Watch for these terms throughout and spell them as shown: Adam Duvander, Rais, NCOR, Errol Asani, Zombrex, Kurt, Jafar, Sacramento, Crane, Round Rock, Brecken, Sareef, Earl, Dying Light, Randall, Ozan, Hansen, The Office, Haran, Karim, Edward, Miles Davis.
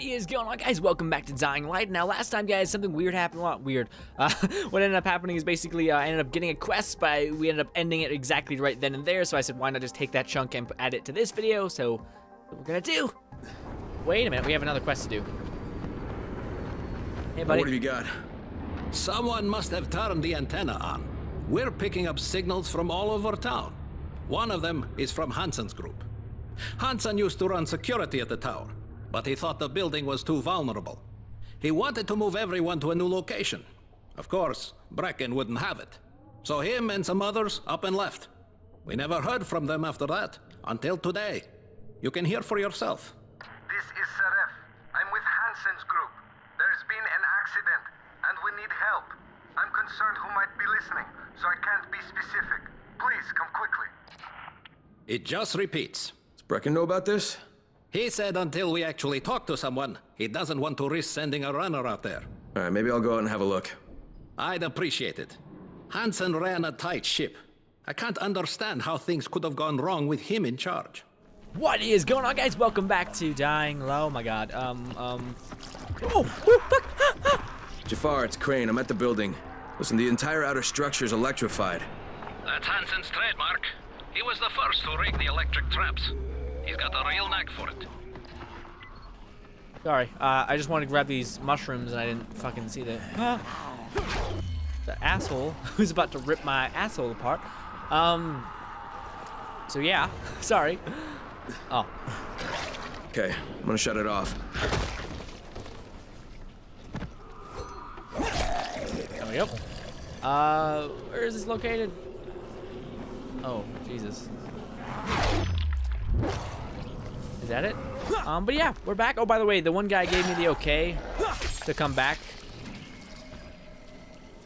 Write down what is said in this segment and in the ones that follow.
What is going on, guys? Welcome back to Dying Light. Now, last time, guys, something weird happened. Well, not weird. What ended up happening is basically I ended up getting a quest, but we ended up ending it exactly right then and there. So I said, why not just take that chunk and add it to this video? So what we're gonna do. Wait a minute, we have another quest to do. Hey, buddy. What have you got? Someone must have turned the antenna on. We're picking up signals from all over town. One of them is from Hansen's group. Hansen used to run security at the tower, but he thought the building was too vulnerable. He wanted to move everyone to a new location. Of course, Brecken wouldn't have it. So him and some others up and left. We never heard from them after that, until today. You can hear for yourself. This is Sareef. I'm with Hansen's group. There's been an accident, and we need help. I'm concerned who might be listening, so I can't be specific. Please, come quickly. It just repeats. Brecken know about this? He said until we actually talk to someone, he doesn't want to risk sending a runner out there. Alright, maybe I'll go out and have a look. I'd appreciate it. Hansen ran a tight ship. I can't understand how things could have gone wrong with him in charge. What is going on, guys? Welcome back to Dying Low. Oh my god. Oh, fuck! Jafar, it's Crane. I'm at the building. Listen, the entire outer structure's electrified. That's Hansen's trademark. He was the first to rig the electric traps. He's got a real knack for it. Sorry, I just wanted to grab these mushrooms and I didn't fucking see that. The asshole who's about to rip my asshole apart. So yeah, sorry. Oh. Okay, I'm gonna shut it off. There we go. Where is this located? Oh, Jesus. Is that it? But yeah, we're back. Oh, by the way, the one guy gave me the okay to come back.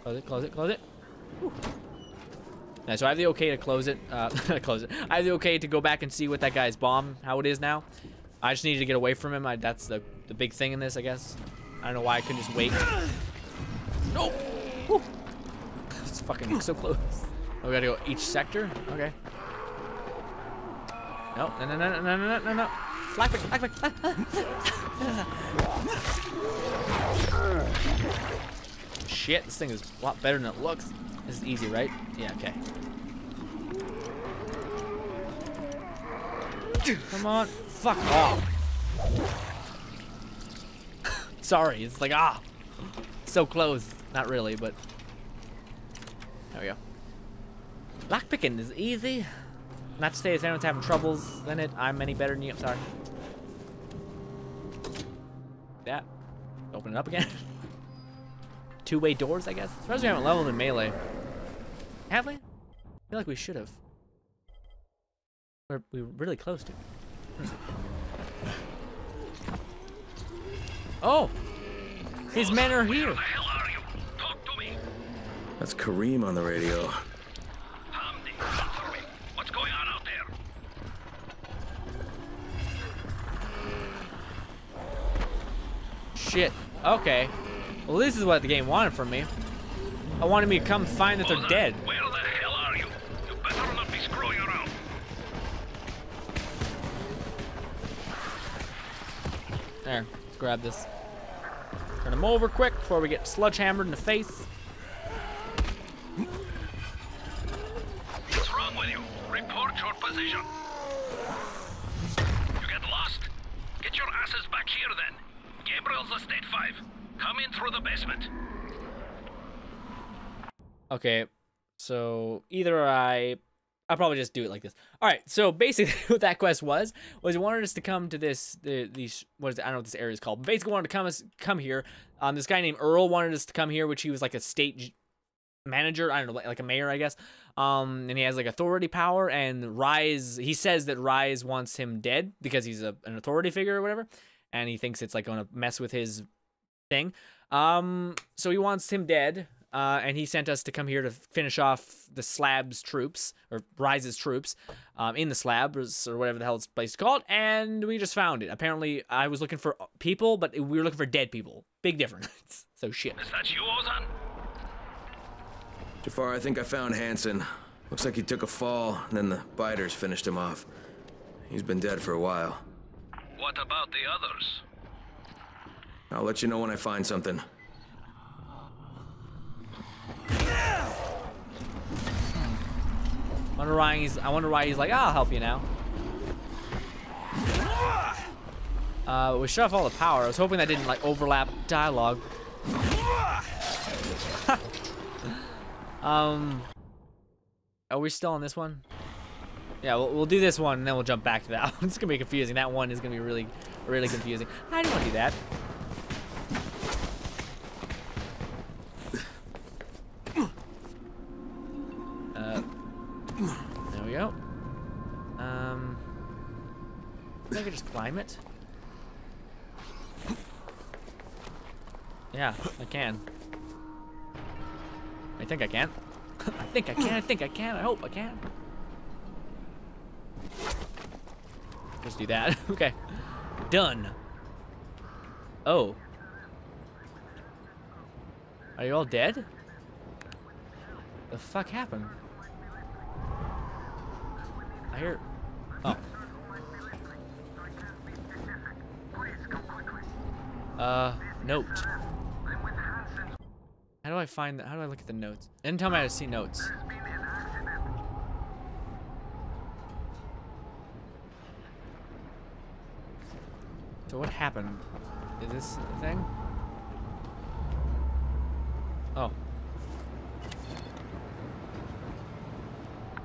Close it, close it, close it. Now, so I have the okay to close it. I have the okay to go back and see what that guy's bomb, how it is now. I just needed to get away from him. That's the big thing in this, I guess. I don't know why I couldn't just wait. Nope. It's fucking so close. Oh, we gotta go each sector? Okay. No, no, no, no, no, no, no, no. Flag back, flag back. Shit, this thing is a lot better than it looks. This is easy, right? Yeah, okay. Come on. Fuck off. Sorry, it's like, ah. So close. Not really, but. There we go. Lockpicking is easy. Not to say if anyone's having troubles in it, I'm any better than you. I'm sorry. That. Open it up again. Two-way doors, I guess. As far as we haven't leveled in melee. Have we? I feel like we should have. We're really close to it. Oh! His men are here! Where the hell are you? Talk to me! That's Karim on the radio. Shit. Okay. Well, this is what the game wanted from me. I wanted me to come find that they're dead. Where the hell are you? You better not be screwing around. There. Let's grab this. Turn them over quick before we get sludge hammered in the face. What's wrong with you? Report your position. You get lost? Get your asses back here then. Gabriel's Estate 5. Come in through the basement. Okay, so either I'll probably just do it like this. All right, so basically what that quest was it wanted us to come to this, what is it? I don't know what this area is called. But basically wanted to come here. This guy named Earl wanted us to come here, which he was like a state manager. I don't know, like a mayor, I guess. And he has like authority power. And Rais, he says that Rais wants him dead because he's an authority figure or whatever. And he thinks it's like gonna mess with his thing. So he wants him dead. And he sent us to come here to finish off the slab's troops, or Rise's troops, in the slab, or whatever the hell this place is called. And we just found it. Apparently, I was looking for people, but we were looking for dead people. Big difference. So shit. Is that you, Ozan? Jafar, I think I found Hansen. Looks like he took a fall, and then the biters finished him off. He's been dead for a while. What about the others? I'll let you know when I find something. I wonder why he's like, I'll help you now. We shut off all the power. I was hoping that didn't like overlap dialogue. Are we still on this one? Yeah, we'll do this one and then we'll jump back to that. It's gonna be confusing. That one is gonna be really, really confusing. I didn't want to do that. There we go. I could just climb it. Yeah, I can. I think I can. I hope I can. Just do that. Okay. Done. Oh. Are you all dead? The fuck happened? I hear. Oh. Note. How do I find that? How do I look at the notes? Anytime I see notes. So what happened? Is this a thing? Oh.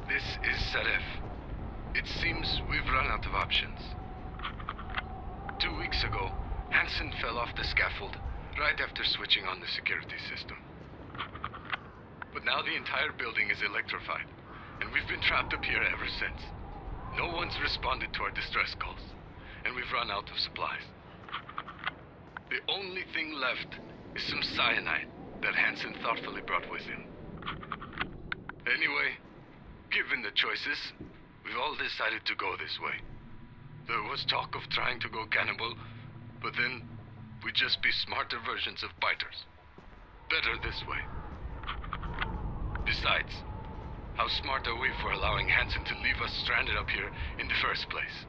This is Sareef. It seems we've run out of options. 2 weeks ago, Hansen fell off the scaffold right after switching on the security system. But now the entire building is electrified, and we've been trapped up here ever since. No one's responded to our distress calls. And we've run out of supplies. The only thing left is some cyanide that Hansen thoughtfully brought with him. Anyway, given the choices, we've all decided to go this way. There was talk of trying to go cannibal, but then we'd just be smarter versions of biters. Better this way. Besides, how smart are we for allowing Hansen to leave us stranded up here in the first place?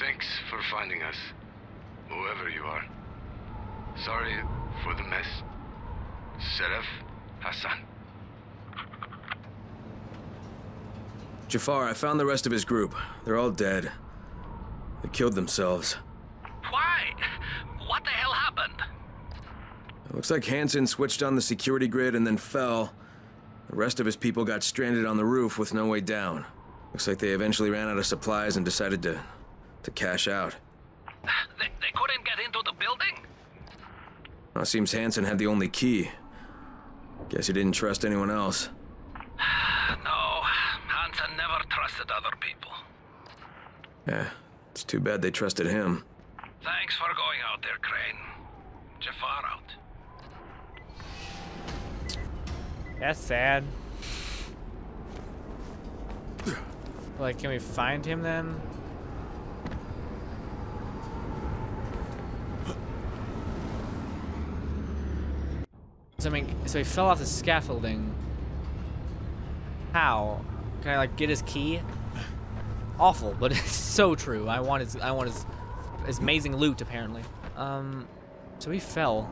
Thanks for finding us, whoever you are. Sorry for the mess. Sareef Hassan. Jafar, I found the rest of his group. They're all dead. They killed themselves. Why? What the hell happened? It looks like Hansen switched on the security grid and then fell. The rest of his people got stranded on the roof with no way down. Looks like they eventually ran out of supplies and decided to cash out. They couldn't get into the building? Well, it seems Hansen had the only key. Guess he didn't trust anyone else. No, Hansen never trusted other people. Yeah, it's too bad they trusted him. Thanks for going out there, Crane. Jafar out. That's sad. Like, can we find him then? So, I mean, so he fell off the scaffolding. How? Can I like get his key? Awful, but it's so true. I want his amazing loot apparently. So he fell.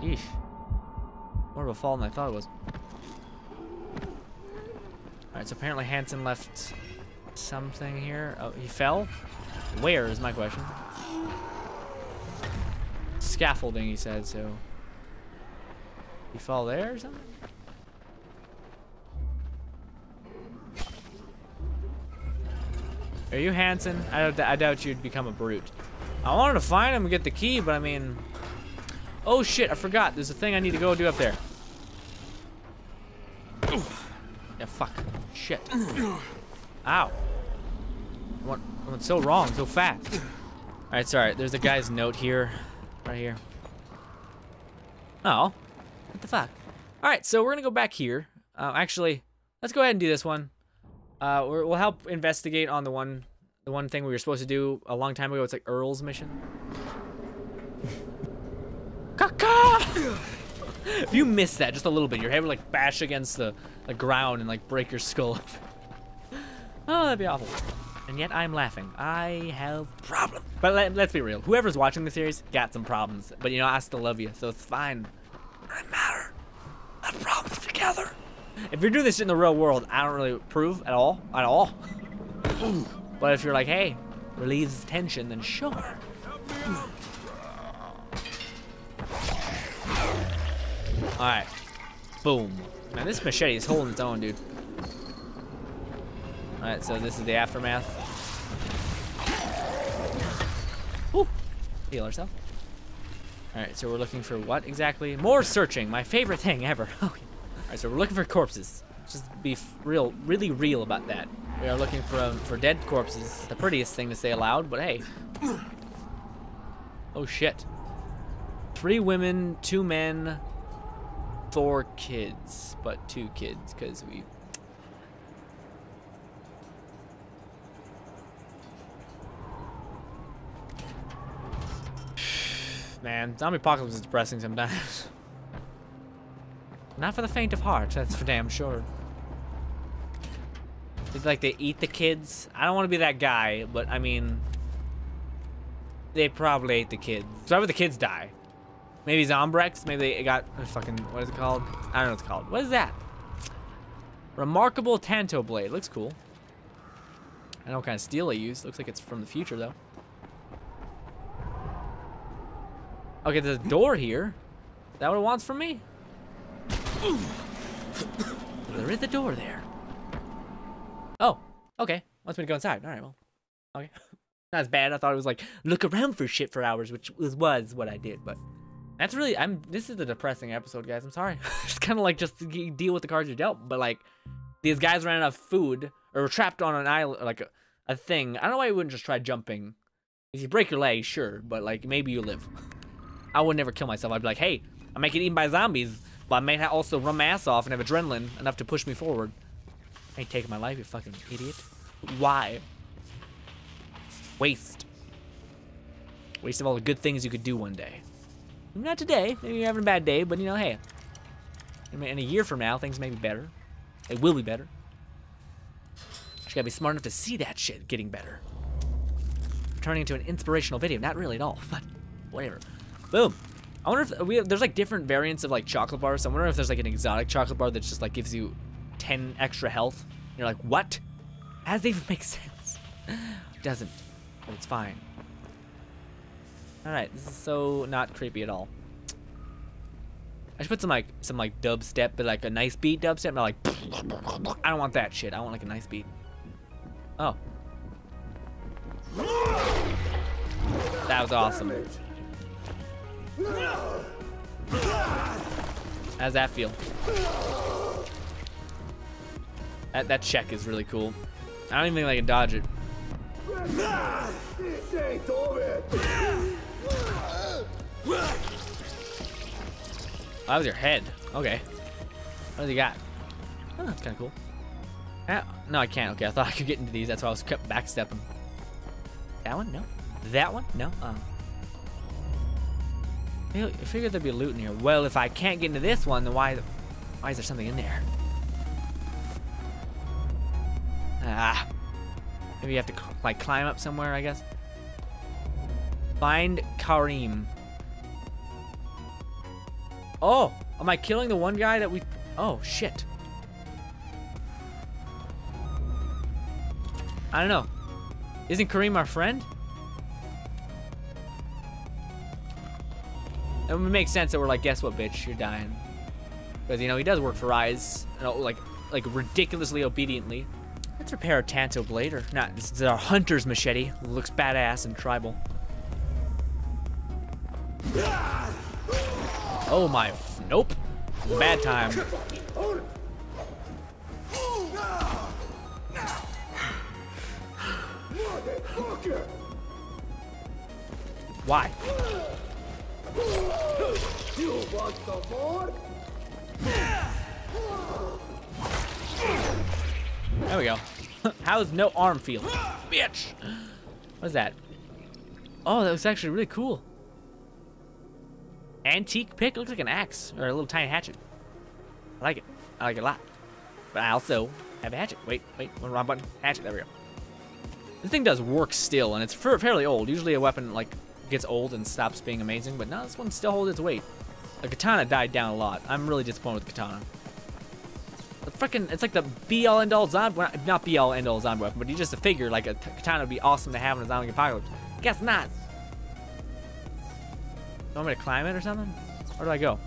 Yeesh. More of a fall than I thought it was. Alright, so apparently Hansen left something here. Oh, he fell? Where is my question? Scaffolding, he said, so. You fall there or something? Are you Hansen? I doubt you'd become a brute. I wanted to find him and get the key, but I mean. Oh shit, I forgot. There's a thing I need to go do up there. Yeah, fuck. Shit. Ow. Went so wrong, so fast. Alright, sorry. There's a guy's note here. Right here. Oh. What the fuck? Alright, so we're gonna go back here. Actually, let's go ahead and do this one. We'll help investigate on the one thing we were supposed to do a long time ago. It's like Earl's mission. Caca! If you miss that just a little bit, your head would like bash against the ground and like break your skull. Oh, that'd be awful. and yet I'm laughing. I have problems. But let's be real. Whoever's watching the series got some problems. But you know, I still love you, so it's fine. I matter. I have problems together. If you're doing this shit in the real world, I don't really approve at all. At all. Ooh. But if you're like, hey, relieves tension, then sure. Alright. Boom. Man, this machete is holding its own, dude. Alright, so this is the aftermath. Ooh. Heal ourselves. Alright, so we're looking for what exactly? More searching, my favorite thing ever. Okay. Alright, so we're looking for corpses. Just be really real about that. We are looking for dead corpses. The prettiest thing to say aloud, but hey. Oh shit. 3 women, 2 men, 4 kids. But 2 kids, because we... Man, zombie apocalypse is depressing sometimes. Not for the faint of heart, that's for damn sure. It's like they eat the kids. I don't want to be that guy, but I mean, they probably ate the kids. So why would the kids die? Maybe Zombrex, maybe they got fucking, what is it called? I don't know what it's called. What is that? Remarkable Tanto Blade, looks cool. I don't know what kind of steel they use. Looks like it's from the future though. Okay, there's a door here. Is that what it wants from me? There is a door there. Oh, okay. Wants me to go inside. All right, well, okay. Not as bad. I thought it was like, look around for shit for hours, which was what I did, but that's really, this is a depressing episode, guys. I'm sorry. It's kind of like just deal with the cards you're dealt, but like these guys ran out of food or were trapped on an island, like a thing. I don't know why you wouldn't just try jumping. If you break your leg, sure, but like maybe you live. I would never kill myself. I'd be like, hey, I might get eaten by zombies, but I may also run my ass off and have adrenaline enough to push me forward. I ain't taking my life, you fucking idiot. Why? Waste. Waste of all the good things you could do one day. Not today. Maybe you're having a bad day, but you know, hey. In a year from now, things may be better. They will be better. You gotta be smart enough to see that shit getting better. Turning into an inspirational video. Not really at all, but whatever. Boom. I wonder if we have, there's like different variants of like chocolate bars. So I wonder if there's like an exotic chocolate bar that just like gives you 10 extra health. And you're like, what? How does that even make sense? Doesn't. But it's fine. All right, this is so not creepy at all. I should put some like dubstep, but like a nice beat dubstep. Not like, I don't want that shit. I want like a nice beat. Oh. That was awesome. How's that feel? That check is really cool. I don't even think I can dodge it. Oh, that was your head. Okay. What does he got? Oh, that's kind of cool. No, I can't. Okay, I thought I could get into these. That's why I was kept backstepping. That one? No. That one? No. I figured there'd be loot in here. Well, if I can't get into this one, then why is there something in there? Ah. Maybe you have to like climb up somewhere, I guess. Find Karim. Oh, am I killing the one guy that we... Oh, shit. I don't know. Isn't Karim our friend? It would make sense that we're like, guess what, bitch, you're dying. Because, you know, he does work for Rais, you know, like ridiculously obediently. Let's repair a Tanto Blade, or not, this is our hunter's machete. It looks badass and tribal. Oh my, nope. Bad time. Why? You want some more? There we go. How does no arm feel? Bitch! What is that? Oh, that was actually really cool. Antique pick? Looks like an axe or a little tiny hatchet. I like it. I like it a lot. But I also have a hatchet. Wait, wrong button. Hatchet, there we go. This thing does work still, and it's fairly old. Usually a weapon like gets old and stops being amazing, but now this one still holds its weight. The katana died down a lot. I'm really disappointed with the katana. The freaking, it's like the be-all end-all zombie, well, not be-all end-all zombie weapon, but you just figure like a katana would be awesome to have in a zombie apocalypse. Guess not. You want me to climb it or something? Where do I go?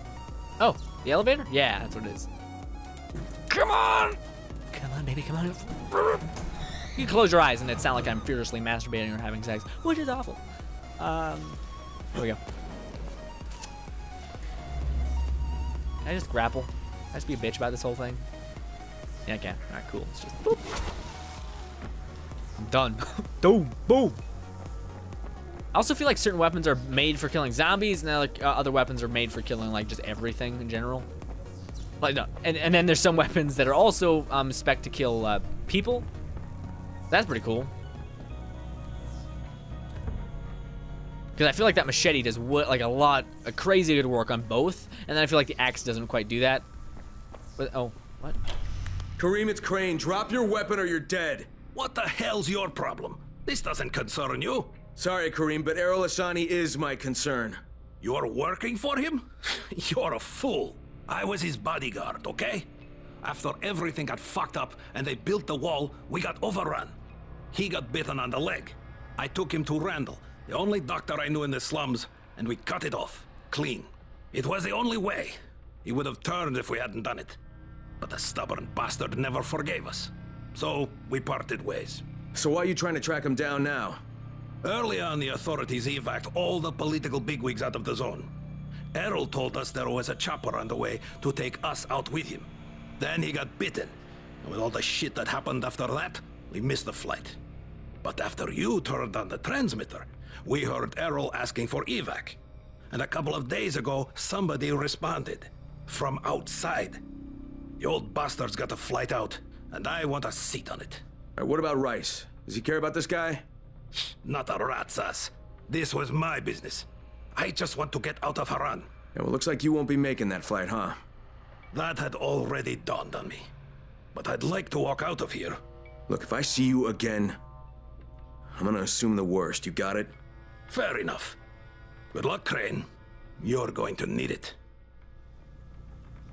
Oh, the elevator? Yeah, that's what it is. Come on! Come on, baby, come on. You close your eyes and it sounds like I'm furiously masturbating or having sex, which is awful. Here we go. Can I just grapple? Can I just be a bitch about this whole thing? Yeah, I can. Alright, cool. It's just boop. I'm done. Boom, boom. I also feel like certain weapons are made for killing zombies, and other weapons are made for killing like just everything in general. Like no, and then there's some weapons that are also spec to kill people. That's pretty cool. Because I feel like that machete does like a crazy good work on both, and then I feel like the axe doesn't quite do that. But oh, what? Karim, it's Crane. Drop your weapon or you're dead. What the hell's your problem? This doesn't concern you. Sorry, Karim, but Errol Asani is my concern. You're working for him? You're a fool. I was his bodyguard, okay? After everything got fucked up and they built the wall, we got overrun. He got bitten on the leg. I took him to Randall, the only doctor I knew in the slums, and we cut it off, clean. It was the only way. He would have turned if we hadn't done it. But the stubborn bastard never forgave us. So we parted ways. So why are you trying to track him down now? Early on, the authorities evac'd all the political bigwigs out of the zone. Errol told us there was a chopper on the way to take us out with him. Then he got bitten, and with all the shit that happened after that, we missed the flight. But after you turned on the transmitter, we heard Errol asking for evac. And a couple of days ago, somebody responded. From outside. The old bastard's got a flight out, and I want a seat on it. All right, what about Rais? Does he care about this guy? Not a rat's ass. This was my business. I just want to get out of Haran. Yeah, well, looks like you won't be making that flight, huh? That had already dawned on me. But I'd like to walk out of here. Look, if I see you again, I'm gonna assume the worst. You got it? Fair enough. Good luck, Crane. You're going to need it.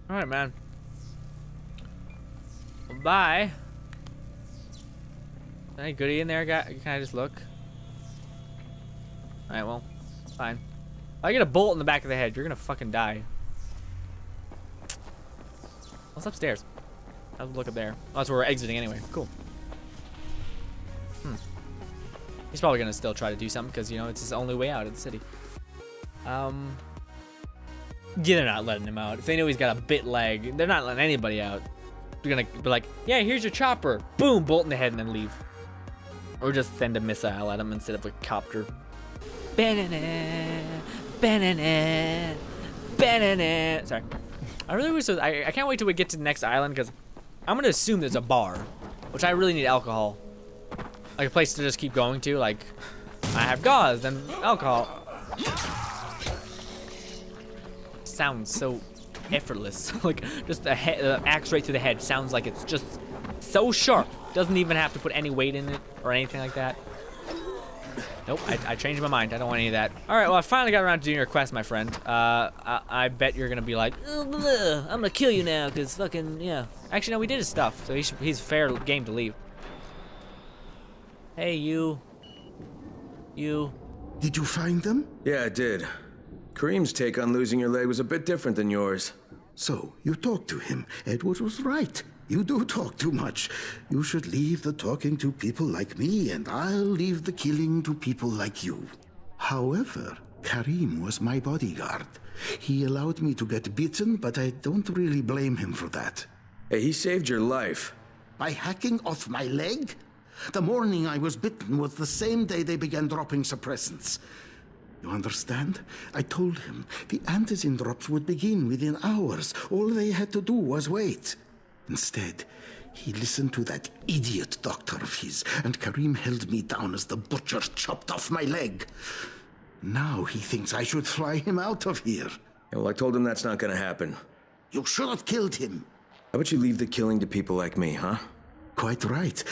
All right, man. Well, bye. Any goodie in there, guy? Can I just look? All right, well, fine. If I get a bullet in the back of the head, you're gonna fucking die. What's upstairs? I'll look up there. Oh, that's where we're exiting anyway. Cool. Hmm. He's probably gonna still try to do something because, you know, it's his only way out of the city. Yeah, they're not letting him out. If they know he's got a bit lag, they're not letting anybody out. They're gonna be like, yeah, here's your chopper. Boom, bolt in the head and then leave. Or just send a missile at him instead of a copter. Banana, banana, banana. Sorry. I really wish I can't wait till we get to the next island because I'm gonna assume there's a bar, which I really need alcohol, like a place to just keep going to. Like, I have gauze, then alcohol. Sounds so effortless, like just the axe right through the head. Sounds like it's just so sharp. Doesn't even have to put any weight in it or anything like that. Nope, I changed my mind. I don't want any of that. All right, well, I finally got around to doing your quest, my friend. I bet you're gonna be like, I'm gonna kill you now, cause fucking, yeah. Actually, no, we did his stuff, so he's fair game to leave. Hey, you. Did you find them? Yeah, I did. Karim's take on losing your leg was a bit different than yours. So, you talked to him. Edward was right. You do talk too much. You should leave the talking to people like me, and I'll leave the killing to people like you. However, Karim was my bodyguard. He allowed me to get bitten, but I don't really blame him for that. Hey, he saved your life. By hacking off my leg? The morning I was bitten was the same day they began dropping suppressants. You understand? I told him the antizin drops would begin within hours. All they had to do was wait. Instead, he listened to that idiot doctor of his, and Karim held me down as the butcher chopped off my leg. Now he thinks I should fly him out of here. Yeah, well, I told him that's not gonna happen. You should have killed him. How about you leave the killing to people like me, huh? Quite right.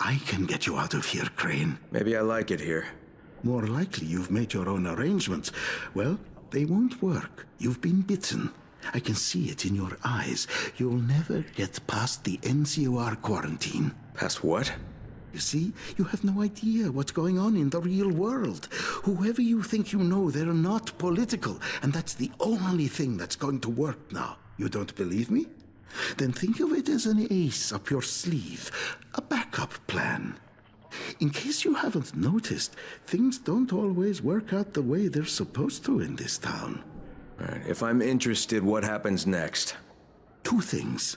I can get you out of here, Crane. Maybe I like it here. More likely you've made your own arrangements. Well, they won't work. You've been bitten. I can see it in your eyes. You'll never get past the NCOR quarantine. Past what? You see, you have no idea what's going on in the real world. Whoever you think you know, they're not political. And that's the only thing that's going to work now. You don't believe me? Then think of it as an ace up your sleeve, a backup plan. In case you haven't noticed, things don't always work out the way they're supposed to in this town. All right, if I'm interested, what happens next? Two things.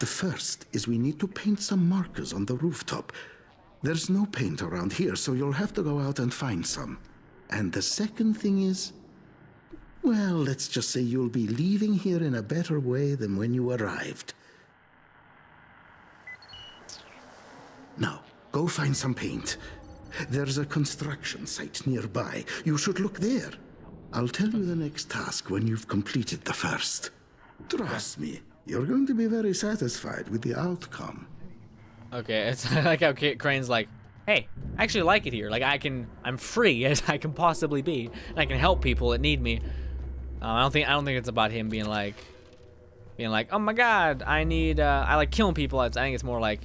The first is we need to paint some markers on the rooftop. There's no paint around here, so you'll have to go out and find some. And the second thing is... well, let's just say you'll be leaving here in a better way than when you arrived. Now, go find some paint. There's a construction site nearby. You should look there. I'll tell you the next task when you've completed the first. Trust me, you're going to be very satisfied with the outcome. Okay, it's like how Crane's like, hey, I actually like it here. Like, I'm free as I can possibly be, and I can help people that need me. I don't think it's about him being like, oh my God, I like killing people. I think it's more like,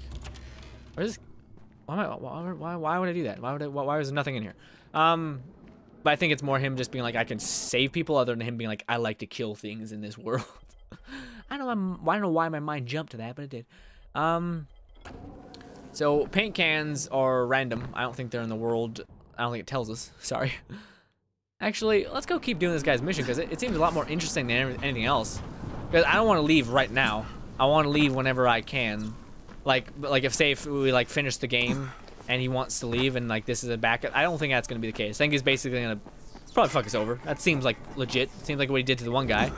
why would I do that? Why was there nothing in here? But I think it's more him just being like, I can save people, other than him being like, I like to kill things in this world. I don't know why my mind jumped to that, but it did. So paint cans are random. I don't think they're in the world. I don't think it tells us. Sorry. Actually, let's go keep doing this guy's mission because it seems a lot more interesting than anything else. Because I don't want to leave right now. I want to leave whenever I can. Like if say if we like finish the game and he wants to leave and like this is a backup, I don't think that's gonna be the case. I think he's basically gonna probably fuck us over. That seems like legit. Seems like what he did to the one guy.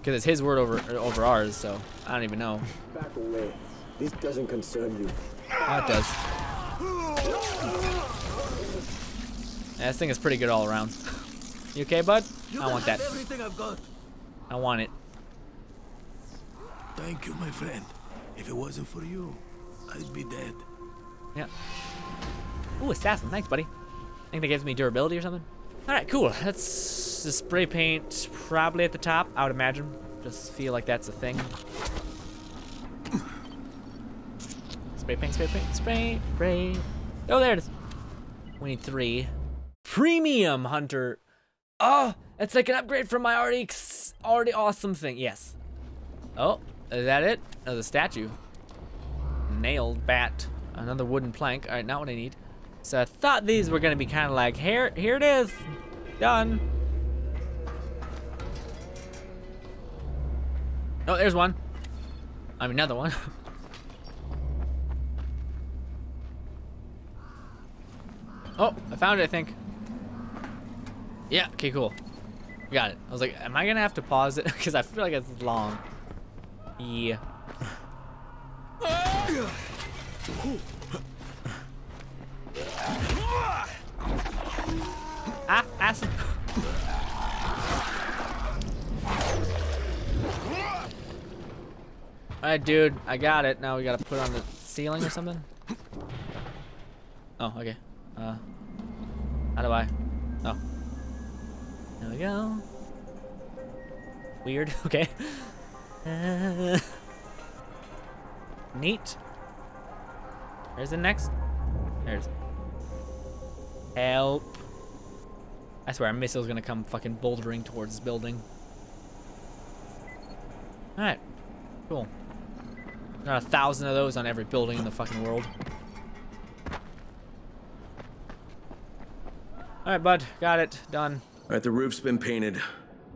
Because it's his word over ours, so I don't even know. Back away. This doesn't concern you. Oh, it does. Yeah, this thing is pretty good all around. You okay, bud? I want that. I want it. Thank you, my friend. If it wasn't for you, I'd be dead. Yeah. Ooh, assassin. Thanks, buddy. I think that gives me durability or something. All right, cool. That's the spray paint probably at the top, I would imagine. Just feel like that's a thing. Spray paint, spray paint, spray, spray. Oh, there it is. We need 3. Premium Hunter. Oh, it's like an upgrade from my already awesome thing. Yes. Oh, is that it? Oh, the statue. Nailed bat. Another wooden plank. All right, not what I need. So I thought these were gonna be kind of like, here it is. Done. Oh, there's one. I mean, another one. Oh, I found it, I think. Yeah, okay, cool. Got it. I was like, am I gonna have to pause it? Because I feel like it's long. Yeah. Ah, acid. Alright, dude, I got it. Now we gotta put it on the ceiling or something. Oh, okay. How do I? Oh. There we go. Weird. Okay. Neat. Where's the next? There's. Help. I swear, a missile's gonna come fucking bouldering towards this building. Alright. Cool. Not 1,000 of those on every building in the fucking world. All right, bud. Got it. Done. All right, the roof's been painted.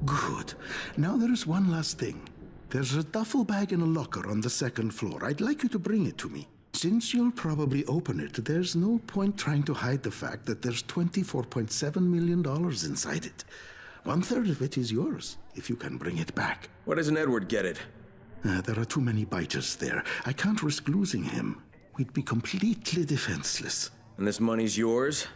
Good. Now there's one last thing. There's a duffel bag in a locker on the 2nd floor. I'd like you to bring it to me. Since you'll probably open it, there's no point trying to hide the fact that there's $24.7 million inside it. 1/3 of it is yours, if you can bring it back. Why doesn't Edward get it? There are too many biters there. I can't risk losing him. We'd be completely defenseless. And this money's yours?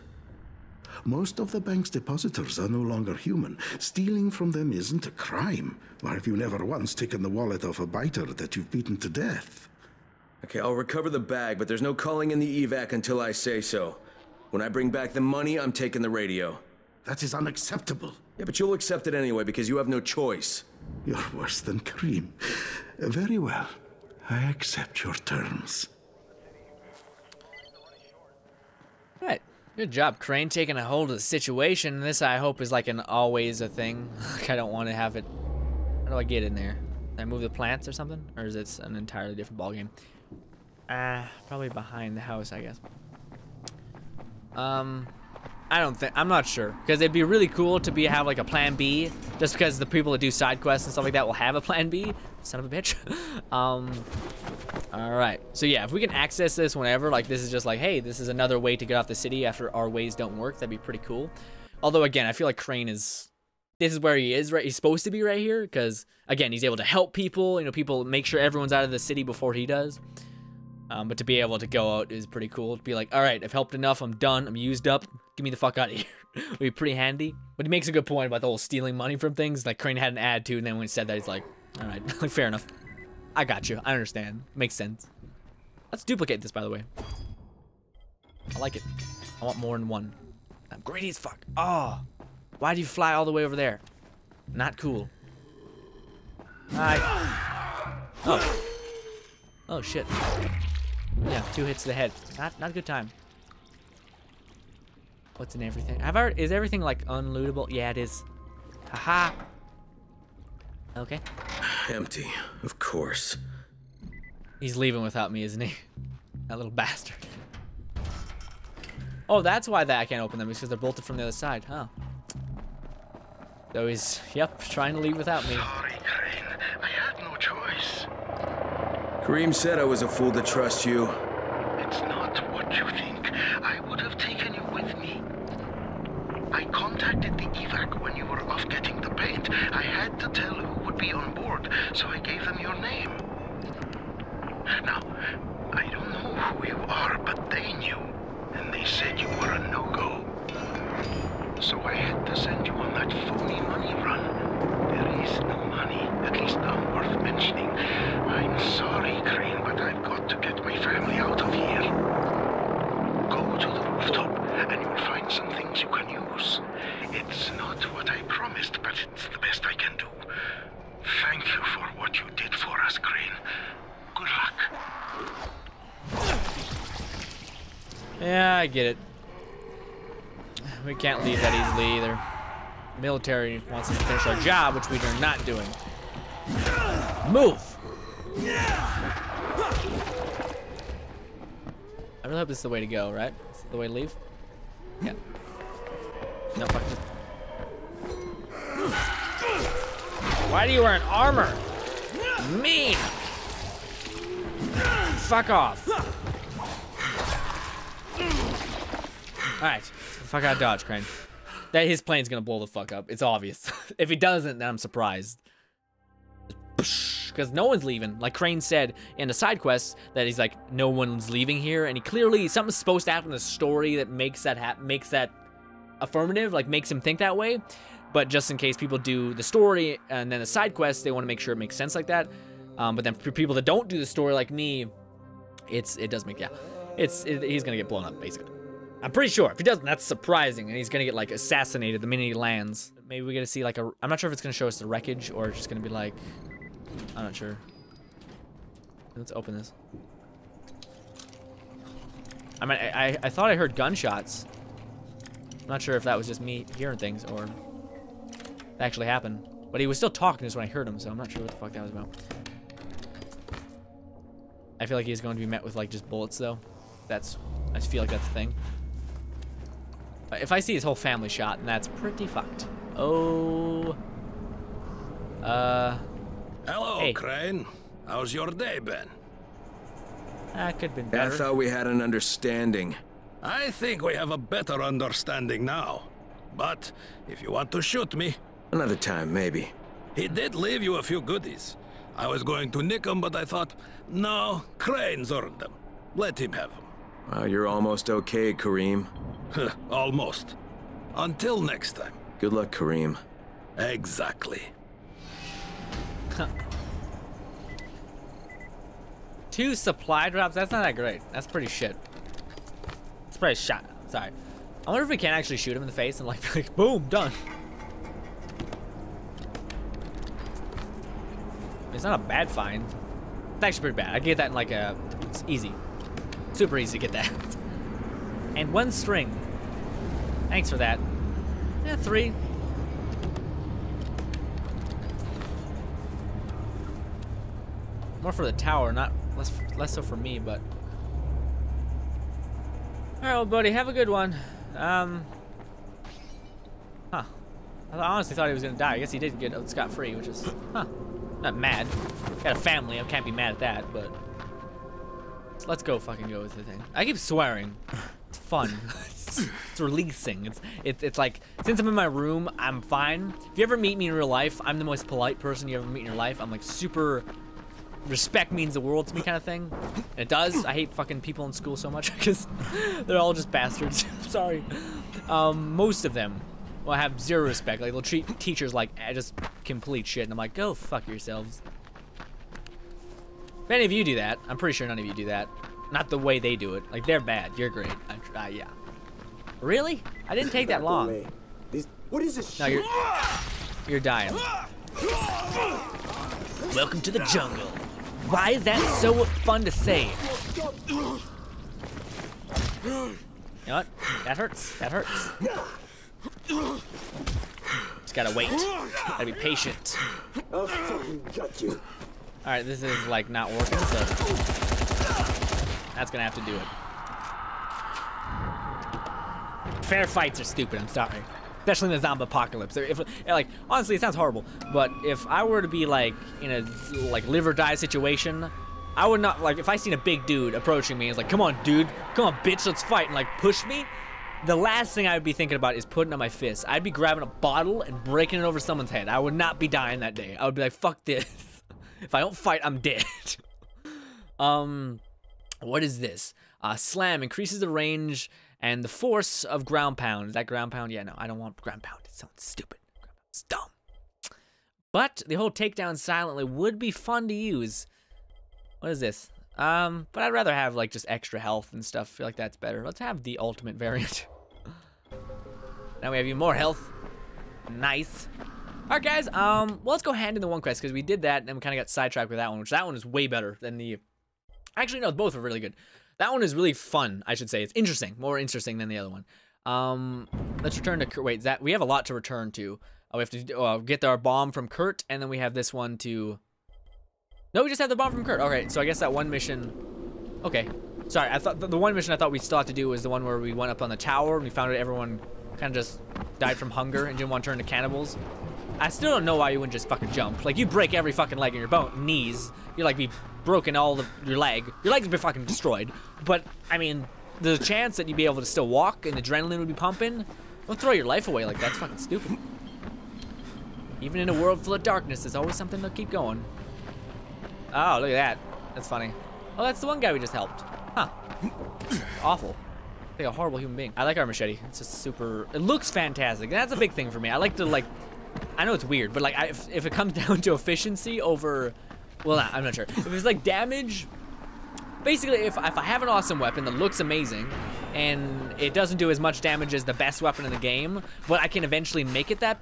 Most of the bank's depositors are no longer human. Stealing from them isn't a crime. Why have you never once taken the wallet of a biter that you've beaten to death? Okay, I'll recover the bag, but there's no calling in the evac until I say so. When I bring back the money, I'm taking the radio. That is unacceptable. Yeah, but you'll accept it anyway, because you have no choice. You're worse than Karim. Very well. I accept your terms. All right. Good job, Crane, taking a hold of the situation. This, I hope, is like an always a thing. Like, I don't want to have it. How do I get in there? Can I move the plants or something? Or is it an entirely different ballgame? Probably behind the house, I guess. I don't think, I'm not sure. Because it'd be really cool to have like a plan B, just because the people that do side quests and stuff like that will have a plan B. Son of a bitch. All right. So yeah, if we can access this whenever, like this is just like, hey, this is another way to get off the city after our ways don't work. That'd be pretty cool. Although again, I feel like Crane is, this is where he is, right? He's supposed to be right here. Because again, he's able to help people, you know, people make sure everyone's out of the city before he does. But to be able to go out is pretty cool. To be like, all right, I've helped enough. I'm done. I'm used up. Get me the fuck out of here. Would be pretty handy. But he makes a good point about the whole stealing money from things. Like Crane had an ad too, and then when he said that, he's like, all right, like fair enough. I got you. I understand. Makes sense. Let's duplicate this, by the way. I like it. I want more than one. I'm greedy as fuck. Oh, why do you fly all the way over there? Not cool. Oh. Oh shit. Yeah, 2 hits to the head. Not a good time. What's in everything? Is everything like unlootable? Yeah, it is. Haha. Okay. Empty, of course. He's leaving without me, isn't he? That little bastard. Oh, that's why I can't open them. It's because they're bolted from the other side, huh? So he's, yep, trying to leave without me. Sorry, Crane. I had no choice. Karim said I was a fool to trust you. It's not what you think. I would have taken you with me. I contacted the evac when you were off getting the paint. I had to tell who would be on board, so I gave them your name. Now, I don't know who you are, but they knew, and they said you were a no-go. So I had to send you on that phony money run. There is no money, at least not worth mentioning. I'm sorry, Crane, but I've got to get my family out of here. Go to the rooftop, and you'll find some things you can use. It's not what I promised, but it's the best I can do. Thank you for what you did for us, Crane. Good luck. Yeah, I get it. We can't leave that easily either. The military wants us to finish our job, which we are not doing. Move! I really hope this is the way to go, right? This is the way to leave? Yeah. No, fuck this. Why do you wear an armor? Mean! Fuck off. Alright. Fuck out, dodge, Crane. That his plane's gonna blow the fuck up. It's obvious. If he doesn't, then I'm surprised. Because no one's leaving. Like Crane said in the side quest that he's like, no one's leaving here, and he clearly something's supposed to happen in the story that makes that affirmative, like makes him think that way. But just in case people do the story and then the side quest, they want to make sure it makes sense like that. But then for people that don't do the story like me, it does make he's gonna get blown up basically. I'm pretty sure. If he doesn't, that's surprising, and he's gonna get like assassinated the minute he lands. Maybe we're gonna see like I'm not sure if it's gonna show us the wreckage or it's just gonna be like. I'm not sure. Let's open this. I mean, I thought I heard gunshots. I'm not sure if that was just me hearing things or it actually happened. But he was still talking is when I heard him, so I'm not sure what the fuck that was about. I feel like he's going to be met with like just bullets though. I feel like that's the thing. If I see his whole family shot, then that's pretty fucked. Oh. Hello, hey. Crane. How's your day been? That could have been better. I thought we had an understanding. I think we have a better understanding now. But if you want to shoot me... Another time, maybe. He did leave you a few goodies. I was going to nick them, but I thought, no, Crane's earned them. Let him have them. Well, you're almost okay, Karim. Almost. Until next time. Good luck, Karim. Exactly. Huh. Two supply drops? That's not that great. That's pretty shit. It's pretty shot. Sorry. I wonder if we can actually shoot him in the face and like boom, done. It's not a bad find. It's actually pretty bad. I get that in like a... It's easy. Super easy to get that. And one string. Thanks for that. Yeah, three. More for the tower, not less so for me, but... Alright, old buddy, have a good one. Huh. I honestly thought he was gonna die. I guess he did get scot-free, which is... Huh. Not mad. Got a family, I can't be mad at that, but... So let's go fucking go with the thing. I keep swearing. It's fun. It's releasing. It's like, since I'm in my room, I'm fine. If you ever meet me in real life, I'm the most polite person you ever meet in your life. I'm like super... Respect means the world to me kind of thing. And it does. I hate fucking people in school so much because they're all just bastards. Sorry. Most of them will have zero respect. Like, they'll treat teachers like just complete shit. And I'm like, go fuck yourselves. If any of you do that, I'm pretty sure none of you do that. Not the way they do it. Like, they're bad. You're great. Yeah. Really? I didn't take that long. What is this? No, you're dying. Welcome to the jungle. Why is that so fun to say? You know what? That hurts. That hurts. Just gotta wait. Gotta be patient. I'll fucking got you. Alright, this is like not working, so that's gonna have to do it. Fair fights are stupid, I'm sorry. Especially in the zombie apocalypse. If, like, honestly, it sounds horrible, but if I were to be like in a like live or die situation, I would not like if I seen a big dude approaching me. It's like, come on, dude, come on, bitch, let's fight, and like push me. The last thing I would be thinking about is putting up my fist. I'd be grabbing a bottle and breaking it over someone's head. I would not be dying that day. I would be like, fuck this. If I don't fight, I'm dead. What is this? Slam increases the range and the force of ground pound. Is that ground pound? Yeah, no, I don't want ground pound. It sounds stupid. It's dumb. But the whole takedown silently would be fun to use. What is this? But I'd rather have, like, just extra health and stuff. I feel like that's better. Let's have the ultimate variant. Now we have even more health. Nice. All right, guys. Well, let's go hand in the one quest, because we did that, and then we kind of got sidetracked with that one, which that one is way better than the... Actually, no, both are really good. That one is really fun, I should say. It's interesting. More interesting than the other one. Let's return to... Wait, that we have a lot to return to. We have to get our bomb from Kurt, and then we have this one to... No, we just have the bomb from Kurt. Okay, so I guess that one mission... Okay. Sorry, I thought the one mission I thought we still had to do was the one where we went up on the tower, and we found out everyone kind of just died from hunger and didn't want to turn to cannibals. I still don't know why you wouldn't just fucking jump. Like, you break every fucking leg in your knees. You're like... broken all of your leg. Your leg's been fucking destroyed. But, I mean, the chance that you'd be able to still walk and the adrenaline would be pumping, don't throw your life away like that's fucking stupid. Even in a world full of darkness, there's always something to keep going. Oh, look at that. That's funny. Oh, that's the one guy we just helped. Huh. Awful. Like a horrible human being. I like our machete. It's just super... It looks fantastic. That's a big thing for me. I like to, like... I know it's weird, but, like, if it comes down to efficiency over... Well, nah, I'm not sure. If it's like damage, basically, if I have an awesome weapon that looks amazing, and it doesn't do as much damage as the best weapon in the game, but I can eventually make it that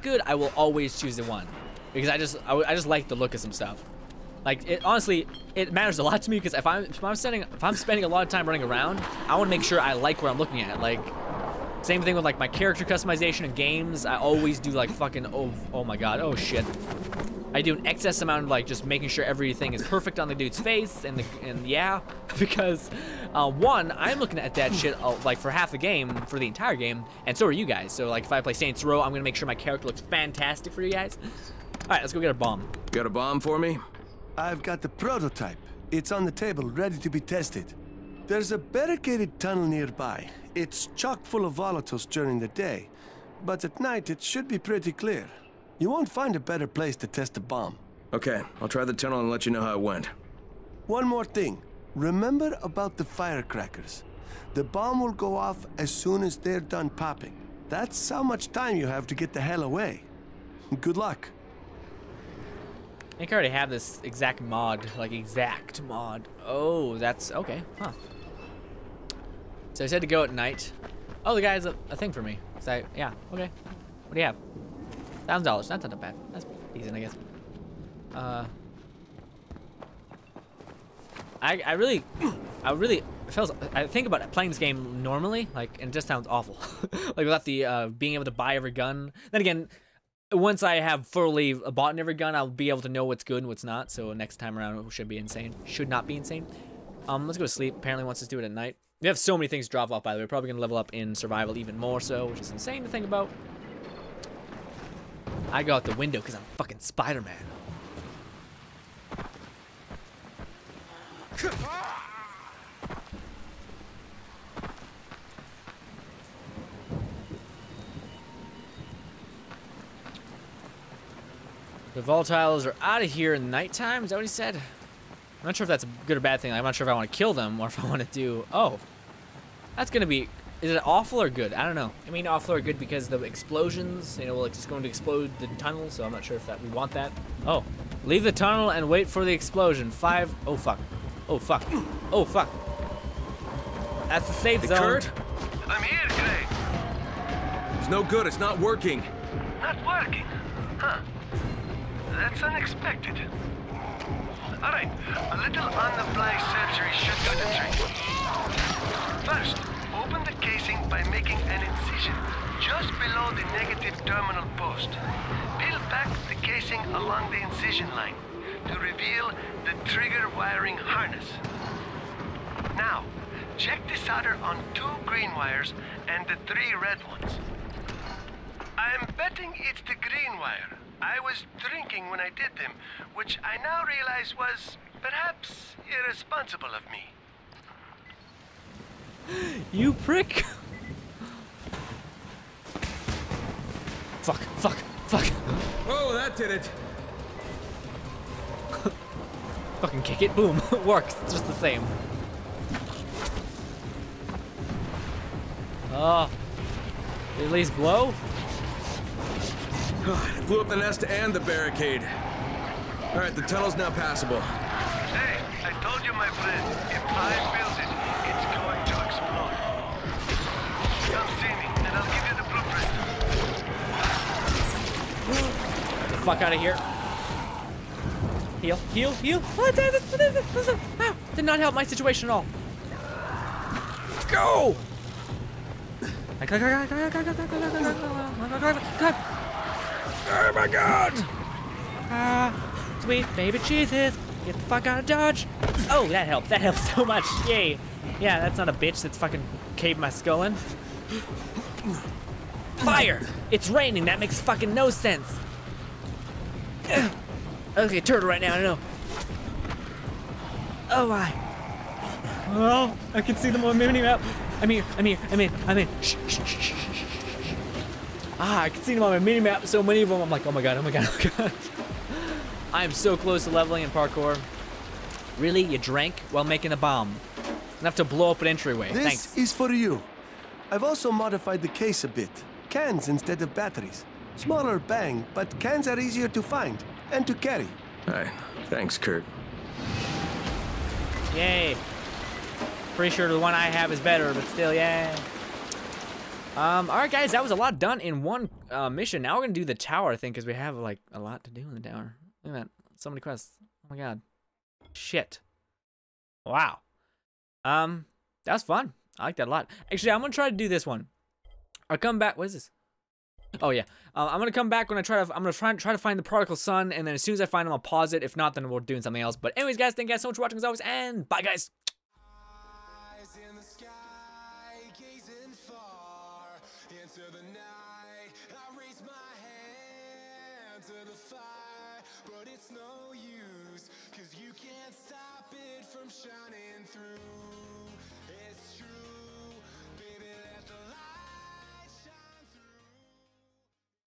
good, I will always choose the one, because I just like the look of some stuff. Like, it honestly, it matters a lot to me, because if I'm spending a lot of time running around, I want to make sure I like where I'm looking at. Like, same thing with like my character customization in games. I always do like fucking oh my god, oh shit. I do an excess amount of, like, just making sure everything is perfect on the dude's face, and yeah, because, one, I'm looking at that shit, like, for half the game, for the entire game, and so are you guys. So, like, if I play Saints Row, I'm gonna make sure my character looks fantastic for you guys. Alright, let's go get a bomb. Got a bomb for me? I've got the prototype. It's on the table, ready to be tested. There's a barricaded tunnel nearby. It's chock full of volatiles during the day, but at night it should be pretty clear. You won't find a better place to test a bomb. Okay, I'll try the tunnel and let you know how it went. One more thing. Remember about the firecrackers. The bomb will go off as soon as they're done popping. That's how much time you have to get the hell away. Good luck. I think I already have this exact mod, like exact mod. Oh, that's okay, huh? So I said to go at night. Oh, the guy has a thing for me. So yeah, okay. What do you have? $1,000. That's not that bad. That's decent, I guess. I really I think about playing this game normally, like, and it just sounds awful. Like without the being able to buy every gun. Then again, once I have fully bought every gun, I'll be able to know what's good and what's not. So next time around, it should be insane. Should not be insane. Let's go to sleep. Apparently, wants us to do it at night. We have so many things to drop off. By the way, we're probably gonna level up in survival even more so, which is insane to think about. I go out the window because I'm fucking Spider-Man. The volatiles are out of here in nighttime. Is that what he said? I'm not sure if that's a good or bad thing. I'm not sure if I want to kill them or if I want to do... Oh, that's going to be... Is it awful or good? I don't know. I mean, awful or good because the explosions, you know, well, it's just going to explode the tunnel, so I'm not sure if that we want that. Oh, leave the tunnel and wait for the explosion. Five... Oh, fuck. Oh, fuck. Oh, fuck. That's the safe zone. Kurt, I'm here today. It's no good. It's not working. Not working? Huh. That's unexpected. All right, a little on-the-fly surgery should do the trick. First, open the casing by making an incision just below the negative terminal post. Peel back the casing along the incision line to reveal the trigger wiring harness. Now, check the solder on 2 green wires and the 3 red ones. I'm betting it's the green wire. I was drinking when I did them, which I now realize was perhaps irresponsible of me. You prick! Fuck, fuck, fuck. Oh, that did it. Fucking kick it, boom. It works, it's just the same. Oh. Did it at least blow? It blew up the nest and the barricade. All right, the tunnel's now passable. Hey, I told you, my friend, if I build it, it's going to explode. Come see me, and I'll give you the blueprint. Get the fuck out of here. Heal, heal, heal. What is it? Did not help my situation at all. Go! Oh my god! Sweet baby Jesus! Get the fuck out of Dodge! Oh, that helps. That helps so much. Yay! Yeah, that's not a bitch that's fucking caved my skull in. Fire! It's raining. That makes fucking no sense. Okay, turtle right now. I don't know. Oh, why? Oh, I can see them on mini map. I'm here. Shh, shh, shh, shh, shh. Ah, I can see them on my mini-map, so many of them, I'm like, oh my god. I'm so close to leveling in parkour. Really? You drank while making a bomb? Enough to blow up an entryway. This Thanks. Is for you. I've also modified the case a bit. Cans instead of batteries. Smaller bang, but cans are easier to find and to carry. All right. Thanks, Kurt. Yay. Pretty sure the one I have is better, but still, yay. Alright guys, that was a lot done in one mission. Now we're gonna do the tower, I think, because we have like a lot to do in the tower. Look at that. So many quests. Oh my god. Shit. Wow. That was fun. I like that a lot. Actually, I'm gonna try to do this one. I'll come back. What is this? Oh yeah. I'm gonna come back when I I'm gonna try to find the prodigal son, and then as soon as I find him, I'll pause it. If not, then we're doing something else. But anyways guys, thank you guys so much for watching as always, and bye guys! Shining through